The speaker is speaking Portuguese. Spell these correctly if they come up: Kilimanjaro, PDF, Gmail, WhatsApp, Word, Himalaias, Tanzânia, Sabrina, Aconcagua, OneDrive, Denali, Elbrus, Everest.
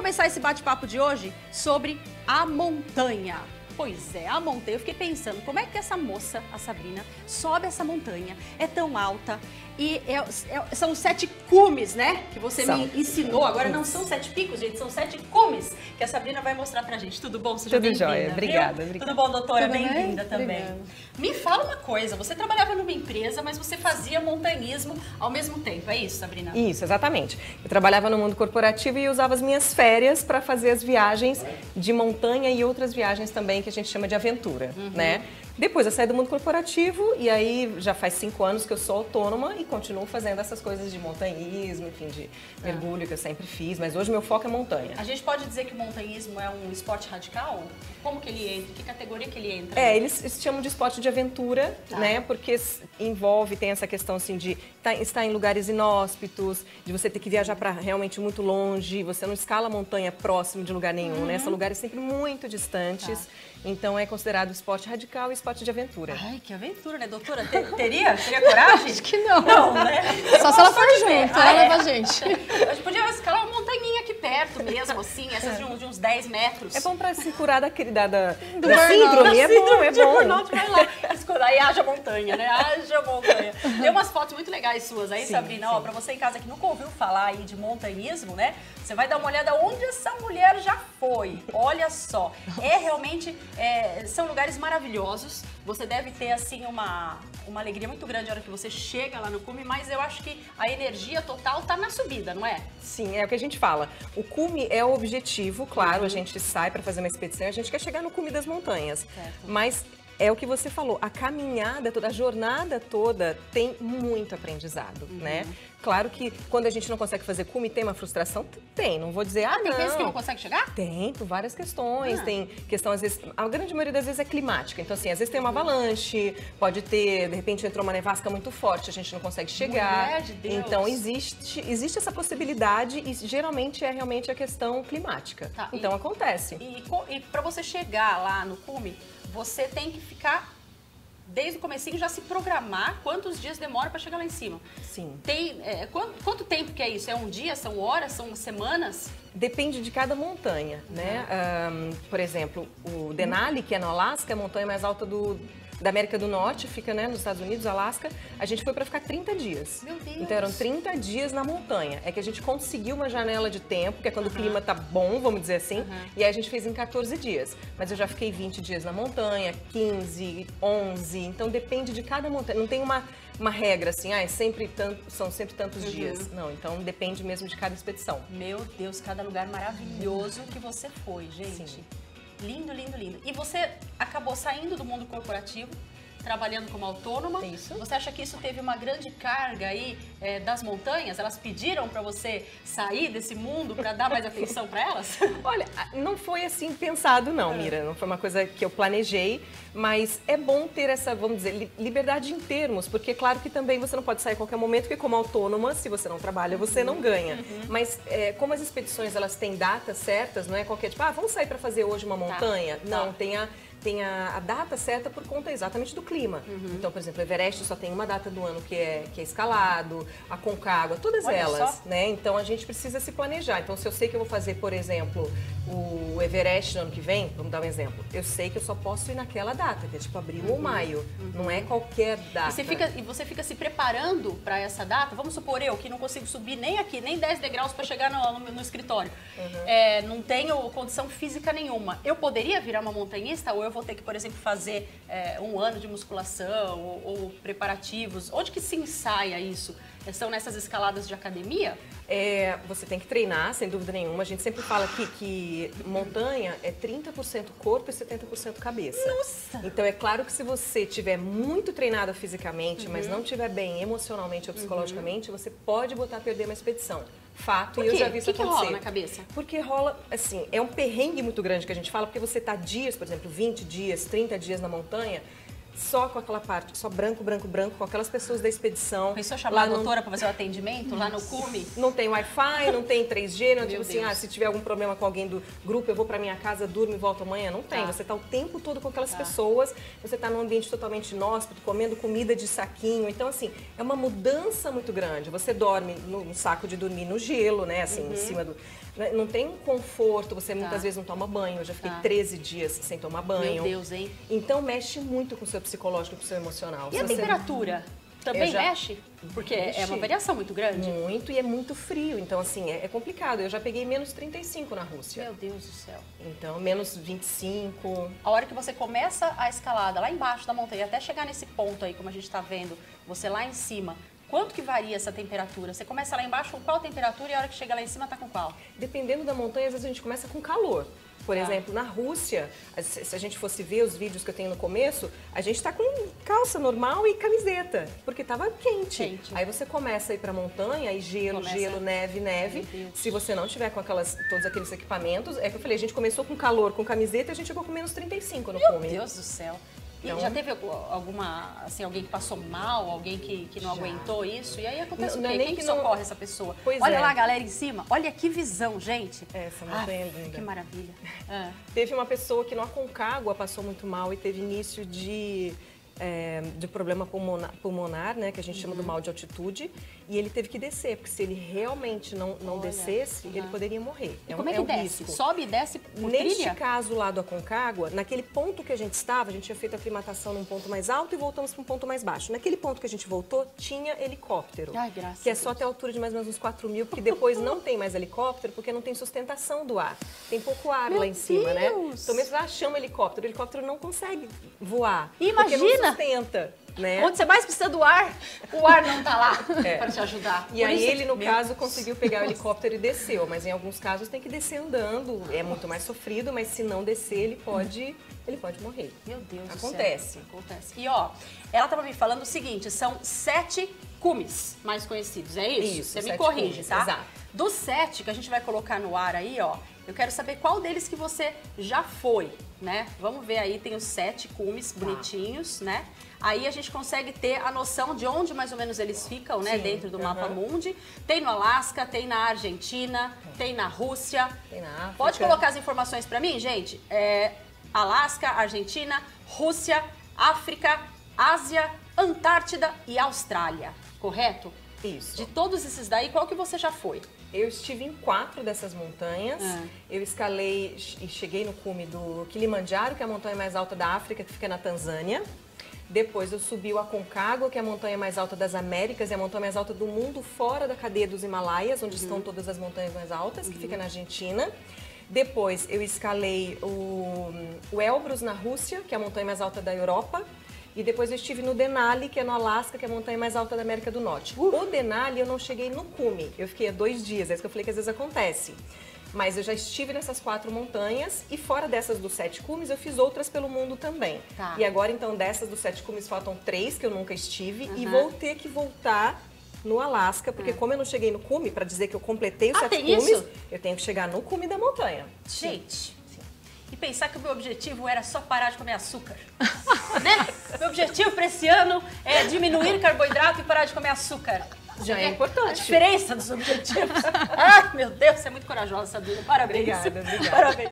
começar esse bate-papo de hoje sobre a montanha. Pois é, a montanha. Eu fiquei pensando, como é que essa moça, a Sabrina, sobe essa montanha? É tão alta e são 7 cumes, né? Que você me ensinou. Agora não são 7 picos, gente, são 7 cumes que a Sabrina vai mostrar pra gente. Tudo bom? Seja bem-vinda. Tudo jóia. Obrigada, obrigada. Tudo bom, doutora? Bem-vinda também. Obrigada. Me fala uma coisa, você trabalhava numa empresa, mas você fazia montanhismo ao mesmo tempo, é isso, Sabrina? Isso, exatamente. Eu trabalhava no mundo corporativo e usava as minhas férias pra fazer as viagens de montanha e outras viagens também que a gente chama de aventura, né? Depois eu saí do mundo corporativo e aí já faz 5 anos que eu sou autônoma e continuo fazendo essas coisas de montanhismo, enfim, de mergulho que eu sempre fiz, mas hoje meu foco é montanha. A gente pode dizer que o montanhismo é um esporte radical? Como que ele entra? Que categoria que ele entra? É, eles chamam de esporte de aventura, né? Porque envolve, tem essa questão assim de estar em lugares inóspitos, de você ter que viajar para realmente muito longe, você não escala a montanha próximo de lugar nenhum, né? São lugares sempre muito distantes. Então é considerado esporte radical e esporte de aventura. Ai, que aventura, né, doutora? Teria coragem? Acho que não. Não, né? Só se ela for junto, ela leva a gente. A gente podia escalar uma montanhinha aqui perto mesmo, assim, essas de uns 10 metros. É bom pra se curar da síndrome, é bom. Burnout, vai lá. Aí haja montanha, né? Haja montanha. Tem umas fotos muito legais suas aí, sim, Sabrina. Sim. Ó, pra você em casa que nunca ouviu falar aí de montanhismo, né? Você vai dar uma olhada onde essa mulher já foi. Olha só. É realmente... são lugares maravilhosos, você deve ter assim uma alegria muito grande na hora que você chega lá no cume, mas eu acho que a energia total tá na subida, não é? Sim, é o que a gente fala. O cume é o objetivo, claro, a gente sai para fazer uma expedição, a gente quer chegar no cume das montanhas, certo. Mas... é o que você falou, a caminhada toda, a jornada toda tem muito aprendizado, né? Claro que quando a gente não consegue fazer cume, tem uma frustração? Tem, não vou dizer, tem vezes que não consegue chegar? Tem, por várias questões, tem questão, às vezes, a grande maioria das vezes é climática, então assim, às vezes tem uma avalanche, pode ter, de repente entrou uma nevasca muito forte, a gente não consegue chegar. Mulher de Deus. Então existe essa possibilidade e geralmente é realmente a questão climática, então acontece. E pra você chegar lá no cume, você tem que ficar, desde o comecinho, já se programar quantos dias demora para chegar lá em cima. Sim. Tem, quanto tempo que é isso? É um dia? São horas? São semanas? Depende de cada montanha, né? Por exemplo, o Denali, que é no Alasca, é a montanha mais alta da América do Norte, fica, né, nos Estados Unidos, Alasca, a gente foi para ficar 30 dias. Meu Deus! Então eram 30 dias na montanha. É que a gente conseguiu uma janela de tempo, que é quando o clima tá bom, vamos dizer assim, e aí a gente fez em 14 dias. Mas eu já fiquei 20 dias na montanha, 15, 11, então depende de cada montanha. Não tem uma regra assim, são sempre tantos dias. Não, então depende mesmo de cada expedição. Meu Deus, cada lugar maravilhoso que você foi, gente. Sim. Lindo, lindo, lindo. E você acabou saindo do mundo corporativo, trabalhando como autônoma. Isso. Você acha que isso teve uma grande carga aí das montanhas? Elas pediram para você sair desse mundo para dar mais atenção para elas? Olha, não foi assim pensado não, Mira. Não foi uma coisa que eu planejei, mas é bom ter essa, vamos dizer, liberdade em termos, porque é claro que também você não pode sair a qualquer momento, porque como autônoma, se você não trabalha, você não ganha. Mas como as expedições, elas têm datas certas, não é qualquer tipo, vamos sair para fazer hoje uma montanha? Não, tem a data certa por conta exatamente do clima. Então, por exemplo, o Everest só tem uma data do ano que é escalado, a Aconcagua, todas elas, né? Então a gente precisa se planejar. Então, se eu sei que eu vou fazer, por exemplo, o Everest no ano que vem, vamos dar um exemplo, eu sei que eu só posso ir naquela data, que é tipo abril ou maio, não é qualquer data. E você fica se preparando para essa data, vamos supor eu que não consigo subir nem aqui, nem 10 degraus para chegar no escritório, não tenho condição física nenhuma, eu poderia virar uma montanhista ou eu vou ter que, por exemplo, fazer um ano de musculação ou preparativos? Onde que se ensaia isso? São nessas escaladas de academia? Você tem que treinar, sem dúvida nenhuma. A gente sempre fala aqui que montanha é 30% corpo e 70% cabeça. Nossa! Então é claro que se você estiver muito treinada fisicamente, mas não estiver bem emocionalmente ou psicologicamente, você pode botar a perder uma expedição. Fato, e eu já vi isso acontecer. O que rola na cabeça? Porque rola, assim, é um perrengue muito grande que a gente fala, porque você tá dias, por exemplo, 20 dias, 30 dias na montanha, só com aquela parte, só branco, branco, branco, com aquelas pessoas da expedição. Pensou chamar a doutora para fazer o atendimento lá no cume? Não tem Wi-Fi, não tem 3G, não tipo assim, se tiver algum problema com alguém do grupo, eu vou para minha casa, durmo e volto amanhã. Não tem, você tá o tempo todo com aquelas pessoas, você tá num ambiente totalmente inóspito, comendo comida de saquinho. Então, assim, é uma mudança muito grande. Você dorme num saco de dormir no gelo, né, assim, em cima do... né? Não tem conforto, você muitas vezes não toma banho. Eu já fiquei 13 dias sem tomar banho. Meu Deus, hein? Então mexe muito com o seu psicológico, com o seu emocional. E se a temperatura? Também mexe? Porque mexe. É uma variação muito grande. Muito, e é muito frio. Então, assim, é complicado. Eu já peguei menos 35 na Rússia. Meu Deus do céu. Então, menos 25. A hora que você começa a escalada lá embaixo da montanha, até chegar nesse ponto aí, como a gente está vendo, você lá em cima, quanto que varia essa temperatura? Você começa lá embaixo com qual temperatura e a hora que chega lá em cima tá com qual? Dependendo da montanha, às vezes a gente começa com calor. Por exemplo, na Rússia, se a gente fosse ver os vídeos que eu tenho no começo, a gente tá com calça normal e camiseta, porque tava quente. Aí você começa a ir pra montanha e gelo, neve. Se você não tiver com todos aqueles equipamentos, é que eu falei, a gente começou com calor, com camiseta, e a gente chegou com menos 35 no começo. Meu Deus do céu. Então, e já teve alguma, assim, alguém que passou mal, alguém que não aguentou isso? E aí acontece o quê? Quem que socorre essa pessoa? Pois olha lá, galera, em cima. Olha que visão, gente. Essa montanha linda. Que maravilha. Teve uma pessoa que no Aconcagua passou muito mal e teve início de problema pulmonar, né, que a gente chama do mal de altitude, e ele teve que descer, porque se ele realmente não descesse, ele poderia morrer. E como é que desce? Risco. Sobe e desce por trilha? Neste caso lá do Aconcagua, naquele ponto que a gente estava, a gente tinha feito a aclimatação num ponto mais alto e voltamos para um ponto mais baixo. Naquele ponto que a gente voltou, tinha helicóptero, que é só até a altura de mais ou menos uns 4.000, porque depois não tem mais helicóptero, porque não tem sustentação do ar. Tem pouco ar lá em cima, né? Então mesmo lá chama helicóptero, o helicóptero não consegue voar. Imagina! Tenta, né? Onde você mais precisa do ar, o ar não tá lá para te ajudar. E aí ele, no caso, conseguiu pegar o helicóptero e desceu. Mas em alguns casos tem que descer andando, é muito mais sofrido, mas se não descer, ele pode morrer. Meu Deus, acontece. E ó, ela tava me falando o seguinte, são 7 cumes mais conhecidos, é isso? Isso, você me corrige, cumes, tá? Exato. Dos 7 que a gente vai colocar no ar aí, ó, eu quero saber qual deles que você já foi, né? Vamos ver aí, tem os 7 cumes bonitinhos, né? Aí a gente consegue ter a noção de onde mais ou menos eles ficam, né? Sim, dentro do mapa mundi. Tem no Alasca, tem na Argentina, tem na Rússia. Tem na África. Pode colocar as informações pra mim, gente? Alasca, Argentina, Rússia, África, Ásia, Antártida e Austrália, correto? Isso. De todos esses daí, qual que você já foi? Eu estive em 4 dessas montanhas. Eu escalei e cheguei no cume do Kilimanjaro, que é a montanha mais alta da África, que fica na Tanzânia. Depois eu subi o Aconcagua, que é a montanha mais alta das Américas, é a montanha mais alta do mundo, fora da cadeia dos Himalaias, onde estão todas as montanhas mais altas, que fica na Argentina. Depois eu escalei o Elbrus, na Rússia, que é a montanha mais alta da Europa. E depois eu estive no Denali, que é no Alasca, que é a montanha mais alta da América do Norte. O Denali eu não cheguei no cume, eu fiquei há 2 dias, é isso que eu falei que às vezes acontece. Mas eu já estive nessas 4 montanhas e fora dessas dos 7 cumes eu fiz outras pelo mundo também. Tá. E agora então dessas dos 7 cumes faltam 3 que eu nunca estive e vou ter que voltar no Alasca, porque como eu não cheguei no cume, pra dizer que eu completei os 7 cumes, eu tenho que chegar no cume da montanha. Gente... E pensar que o meu objetivo era só parar de comer açúcar, né? Meu objetivo para esse ano é diminuir carboidrato e parar de comer açúcar. Já é importante. A diferença dos objetivos. Ai, meu Deus, você é muito corajosa, Sabrina. Parabéns. Obrigada, obrigada. Parabéns.